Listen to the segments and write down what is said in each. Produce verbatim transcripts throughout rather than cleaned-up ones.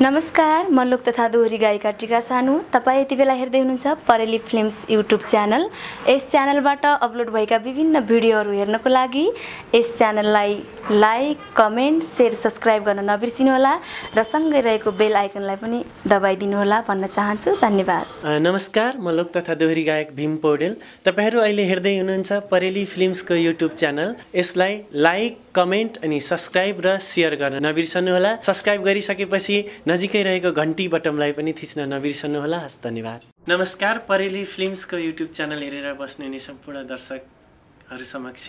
नमस्कार, म लोक तथा दोहोरी गायिका टिका सानु। तपाईं यति बेला हेर्दै हुनुहुन्छ परेली फिल्म्स युट्युब च्यानल। यस च्यानलबाट अपलोड भएका विभिन्न भिडियोहरू हेर्नको लागि यस च्यानललाई लाइक, कमेन्ट, शेयर, सब्स्क्राइब गर्न नबिर्सिनु होला र सँगै रहेको बेल आइकनलाई पनि दबाइदिनु होला भन्न चाहन्छु। धन्यवाद। नमस्कार, म लोक तथा दोहोरी गायक भीम पौडेल। तपाईंहरू अहिले हेर्दै हुनुहुन्छ परेली फिल्म्सको युट्युब च्यानल। यसलाई लाइक, कमेन्ट अनि सब्स्क्राइब र शेयर गर्न नबिर्सनु होला। सब्स्क्राइब गरिसकेपछि नजिकै रहेको घन्टी बटमलाई पनि थिच्न नबिर्सनु होला। हस्, धन्यवाद। नमस्कार, परेली फिल्म्सको युट्युब च्यानल हेरेर बस्नुहुने सम्पूर्ण दर्शकहरू समक्ष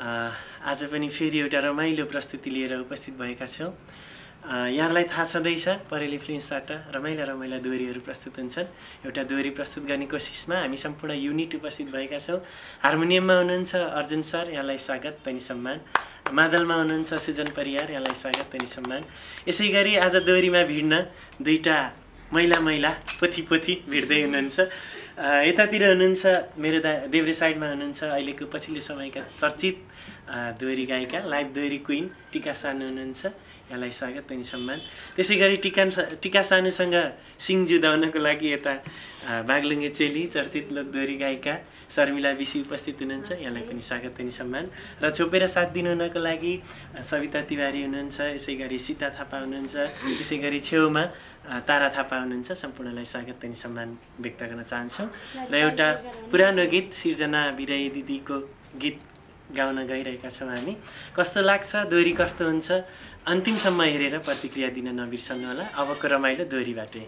आज पनि फेरि एउटा रमाइलो प्रस्तुति लिएर उपस्थित भएका छौँ। यहाँलाई थाहा छँदैछ, परेली फिल्म्सबाट रमाइला रमाइला दोहोरीहरू प्रस्तुत हुन्छन्। एउटा दोहोरी प्रस्तुत गर्ने कोसिसमा हामी सम्पूर्ण युनिट उपस्थित भएका छौँ। हार्मोनियममा हुनुहुन्छ अर्जुन सर, यहाँलाई स्वागत तनि सम्मान। मादलमा हुनुहुन्छ सुजन परियार, यहाँलाई स्वागत तनि सम्मान। यसै गरी आज दोहोरीमा भिड्न दुईटा मैला मैला पोथी पोथी भिड्दै हुनुहुन्छ। यतातिर हुनुहुन्छ मेरो दा देब्रे साइडमा हुनुहुन्छ अहिलेको पछिल्लो समयका चर्चित दोहोरी गायिका, लाइभ दोहोरी क्विन टिका सानु हुनुहुन्छ, यहाँलाई स्वागत तनि सम्मान। त्यसै गरी टिका टिका सानुसँग सिङ जुदाउनको लागि यता बागलुङ्गे चेली चर्चित लोकदोहोरी गायिका शर्मिला बिसी उपस्थित हुनुहुन्छ, यहाँलाई पनि स्वागत तनि सम्मान। र छोपेर साथ दिनुहुनको लागि सविता तिवारी हुनुहुन्छ, यसै गरी सीता थापा हुनुहुन्छ, त्यसै गरी छेउमा तारा थापा हुनुहुन्छ। सम्पूर्णलाई स्वागत तनि सम्मान व्यक्त गर्न चाहन्छौँ र एउटा पुरानो गीत सिर्जना बिराई दिदीको गीत गाउन गइरहेका छौँ हामी। कस्तो लाग्छ दोहोरी, कस्तो हुन्छ, अन्तिमसम्म हेरेर प्रतिक्रिया दिन नबिर्सनु होला। अबको रमाइलो दोहोरीबाटै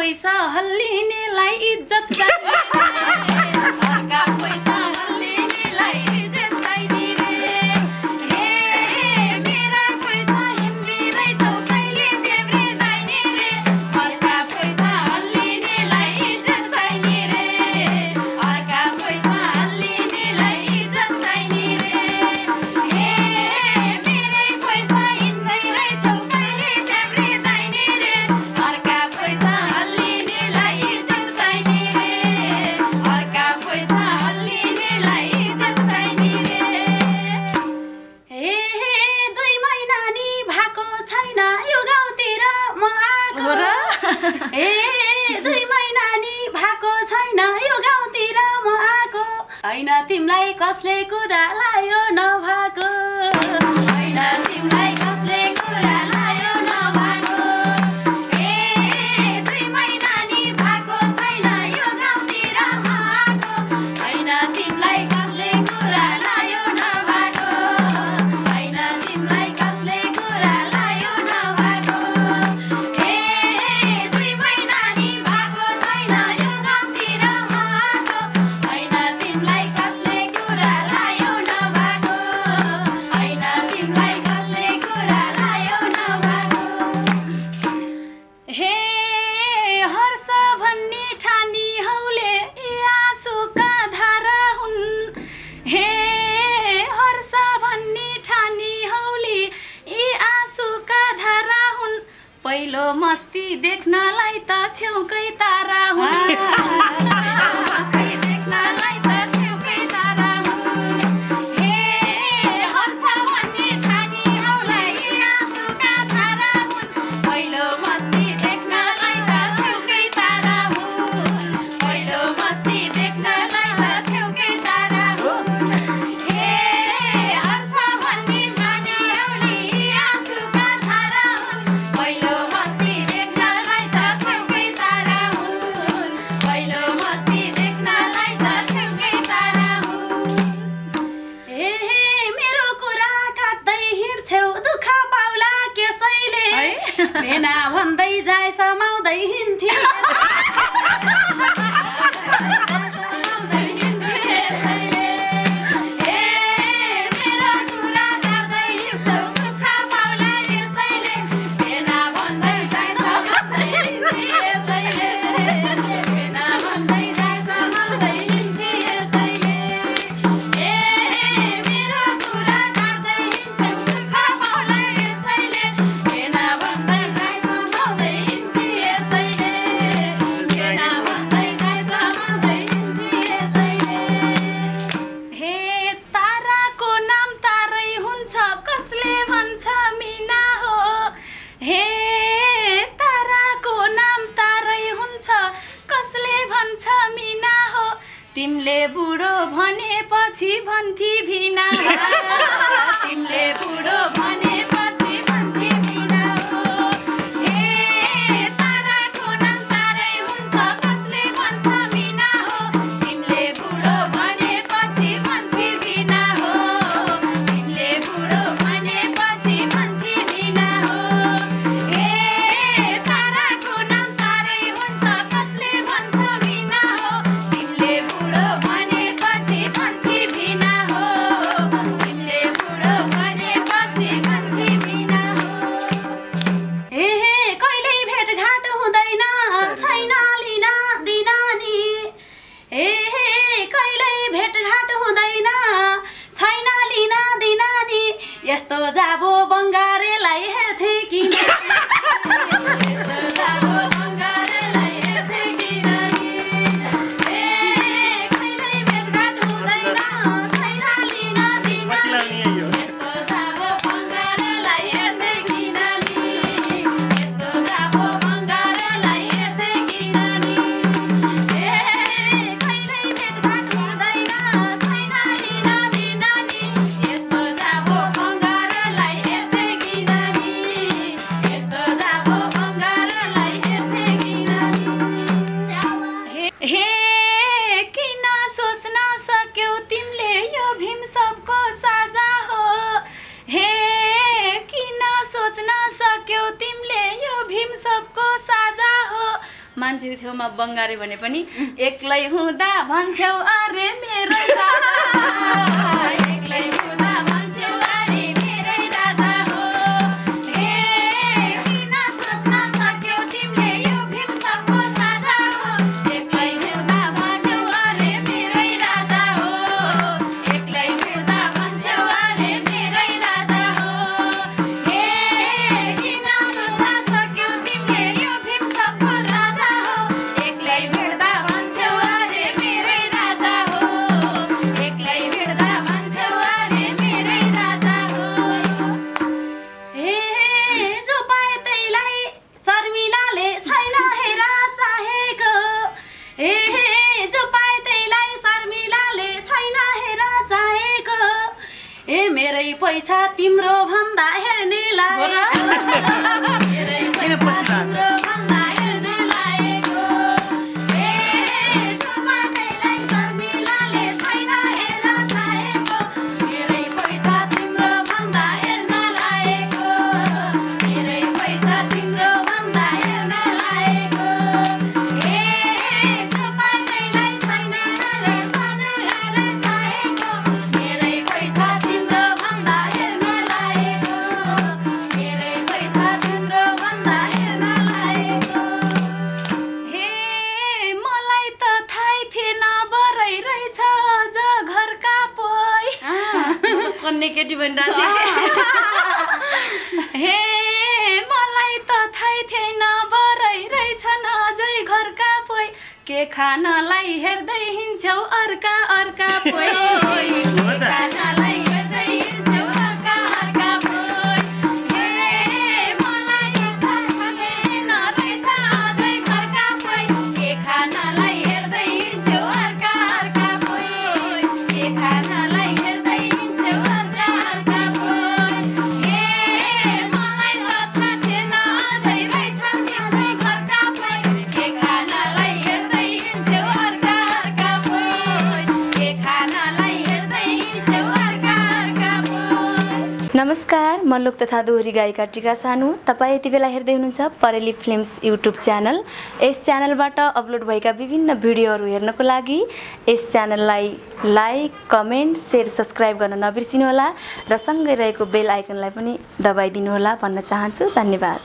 पैसा हल्लिनेलाई इज्जत चाहिने। ए दुई महिना नि भएको छैन यो गाउँतिर म आको, हैन तिमलाई कसले कुरा लायो नभाको, हैन तिमलाई कसले कुरा लायो नभाको, ए दुई महिना नि भएको छैन यो गाउँतिर म आको, हैन तिमलाई कसले कुरा लायो नभाको, हैन तिमलाई कसले कुरा लायो नभाको, पहिलो मस्ती देख्नलाई त छेउकै तारा हुन्। भेना भन्दै जाए समाउँदै हिँड्थे, तिमले बुढो भनेपछि भन्थी भिना, तिमले बुढो भनेपछि भन्थी भिना हो, ए ताराको नाम तारै हुन्छ कसले भन्छ भिना हो, तिमले बुढो भनेपछि भन्थी भिना हो, तिमले बुढो भनेपछि भन्थी भिना हो, ए ताराको नाम तारै हुन्छ कसले भन्छ भिना हो, तिमले यस्तो जाबो बङ्गारेलाई हेर्थे किन, यस्तो जाबो बङ्गारेलाई हेर्थे किन, ए कहिल्यै भेटघाट हुँदैन छैन लिन दिन, यस्तो जाबो बङ्गारेलाई हेर्थे किन नि, यस्तो जाबो बङ्गारेलाई हेर्थे किन नि, ए कहिल्यै भेटघाट हुँदैन छैन लिन दिन नि, यस्तो जाबो मान्छे छेउमा बङ्गारे भने पनि एक्लै हुँदा भन्छौ अरे मेरो राजा हो, एक्लै हुँदा भन्छौ अरे मेरो राजा हो, ए किन सोच्न सक्यौ तिमीले यो भीम सबको साझा हो, एक्लै हुँदा भन्छौ अरे मेरो राजा हो, एक्लै हुँदा भन्छौ अरे मेरो राजा हो, ए किन सोच्न सक्यौ तिमीले यो भीम सबको एक्लै हिँड्दा भन्छौ मेरे पैसा तिम्रो भन्दा हेर्ने लायक केटी भन्दा हे मलाई त थाहै थिएन बरै रहेछन् अझै घरका पोइ के खानलाई हेर्दै हिँड्छौ अर्का अर्का पोइ के खानलाई हेर्दै हिँड्छौ अर्का अर्का पोइ हे मलाई त थाहै थिएन रहेछ अझै घरका पोइ के खानलाई हेर्दै हिँड्छौ अर्का अर्का पोइ के खानलाई हेर्दै हिँड्छौ नमस्कार म लोक तथा दोहरी गायिका टिका सानू तपाईं यति बेला हेर्दै हुनुहुन्छ परेली फिल्म्स युट्युब च्यानल। यस च्यानलबाट अपलोड भएका विभिन्न भिडियोहरू हेर्नको लागि यस च्यानललाई लाइक कमेन्ट शेयर सब्स्क्राइब गर्न नबिर्सिनु होला र सँगै रहेको बेल आइकनलाई पनि दबाई दिनु होला भन्न चाहन्छु। धन्यवाद।